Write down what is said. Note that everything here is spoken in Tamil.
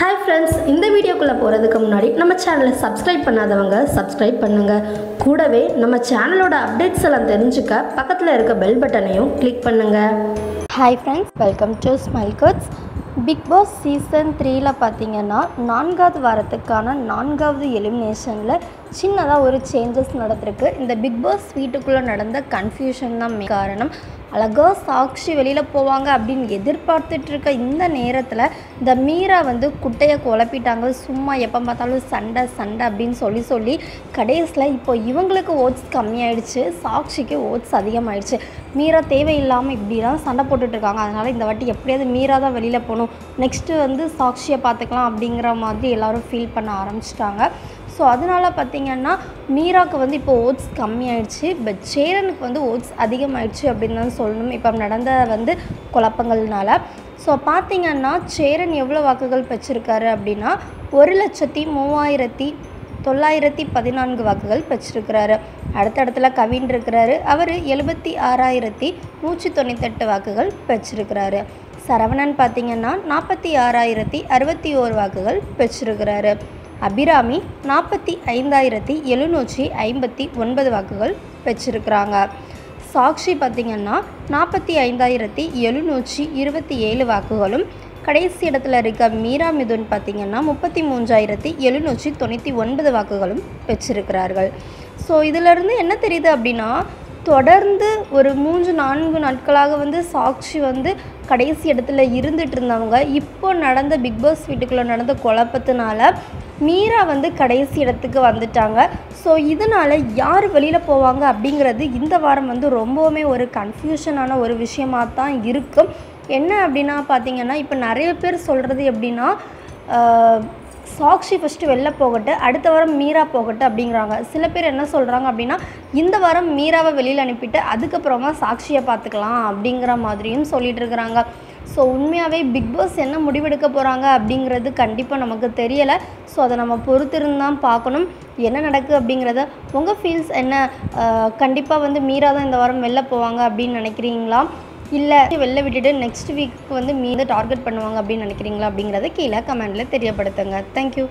Hi friends, in the video kulla poradhukku munadi nama channel subscribe pannadavanga subscribe pannunga kudave nama channel oda updates ellam therinjukka pakkathula iruka bell button ayum click pannunga. Hi friends, welcome to Smile Cuts. Bigg Boss season 3 la pathingana 4th varathukana 4th elimination la chinnada oru changes nadandirukku. Indha Bigg Boss suite kulla nadanda confusion da main kaaranam. அழகா சாக்ஷி வெளியில் போவாங்க அப்படின்னு எதிர்பார்த்துட்ருக்க இந்த நேரத்தில் இந்த மீரா வந்து குட்டையை குழப்பிட்டாங்க. சும்மா எப்போ பார்த்தாலும் சண்டை சண்டை அப்படின்னு சொல்லி கடைசியில் இப்போ இவங்களுக்கு ஓட்ஸ் கம்மியாயிடுச்சு, சாக்ஷிக்கு ஓட்ஸ் அதிகமாகிடுச்சு. மீரா தேவையில்லாமல் இப்படிலாம் சண்டை போட்டுட்ருக்காங்க. அதனால் இந்த வாட்டி எப்படியாவது மீரா தான் வெளியில் போகணும், நெக்ஸ்ட்டு வந்து சாக்ஷியை பார்த்துக்கலாம் அப்படிங்கிற மாதிரி எல்லோரும் ஃபீல் பண்ண ஆரம்பிச்சிட்டாங்க. ஸோ அதனால் பார்த்திங்கன்னா மீராவுக்கு வந்து இப்போ ஓட்ஸ் கம்மியாயிடுச்சு, பட் சேரனுக்கு வந்து ஓட்ஸ் அதிகமாகிடுச்சு அப்படின்னு தான் சொல்லணும். இப்போ நடந்த வந்து குழப்பங்கள்னால ஸோ பார்த்திங்கன்னா சேரன் எவ்வளோ வாக்குகள் பெற்றிருக்காரு அப்படின்னா 1,03,914 வாக்குகள் பெற்றிருக்கிறாரு. அடுத்த இடத்துல கவின் இருக்கிறாரு, அவர் 76,198 வாக்குகள் பெற்றிருக்கிறாரு. சரவணன் பார்த்திங்கன்னா 46,061 வாக்குகள் பெற்றிருக்கிறாரு. அபிராமி 45,759 வாக்குகள் பெற்றிருக்கிறாங்க. சாக்ஷி பார்த்திங்கன்னா 45,727 வாக்குகளும் கடைசி இடத்துல இருக்க மீரா மிதுன் பார்த்திங்கன்னா 33,799 வாக்குகளும் பெற்றிருக்கிறார்கள். ஸோ இதிலிருந்து என்ன தெரியுது அப்படின்னா தொடர்ந்து ஒரு 3-4 நாட்களாக வந்து சாக்ஷி வந்து கடைசி இடத்துல இருந்துட்டு இருந்தவங்க இப்போ நடந்த பிக் பாஸ் வீட்டுக்குள்ளே நடந்த குழப்பத்தினால மீரா வந்து கடைசி இடத்துக்கு வந்துட்டாங்க. ஸோ இதனால் யார் வெளியில் போவாங்க அப்படிங்கிறது இந்த வாரம் வந்து ரொம்பவுமே ஒரு கன்ஃபியூஷனான ஒரு விஷயமாக தான் இருக்கும். என்ன அப்படின்னா பார்த்திங்கன்னா இப்போ நிறைய பேர் சொல்கிறது எப்படின்னா சாக்ஷி ஃபஸ்ட்டு வெளில போகட்டு, அடுத்த வாரம் மீரா போகட்டு அப்படிங்கிறாங்க. சில பேர் என்ன சொல்கிறாங்க அப்படின்னா இந்த வாரம் மீராவை வெளியில் அனுப்பிட்டு அதுக்கப்புறமா சாக்ஷியை பார்த்துக்கலாம் அப்படிங்கிற மாதிரியும் சொல்லிகிட்டு இருக்கிறாங்க. ஸோ உண்மையாகவே பிக் பாஸ் என்ன முடிவெடுக்க போகிறாங்க அப்படிங்கிறது கண்டிப்பாக நமக்கு தெரியலை. ஸோ அதை நம்ம பொறுத்திருந்தான் பார்க்கணும் என்ன நடக்குது அப்படிங்கிறத. உங்கள் ஃபீல்ஸ் என்ன? கண்டிப்பாக வந்து மீரா தான் இந்த வாரம் வெளில போவாங்க அப்படின்னு நினைக்கிறீங்களா, இல்லை வெளில விட்டுட்டு நெக்ஸ்ட் வீக் வந்து மீரா டார்கெட் பண்ணுவாங்க அப்படின்னு நினைக்கிறீங்களா அப்படிங்கிறத கீழே கமெண்டில் தெரியப்படுத்துங்க. தேங்க்யூ.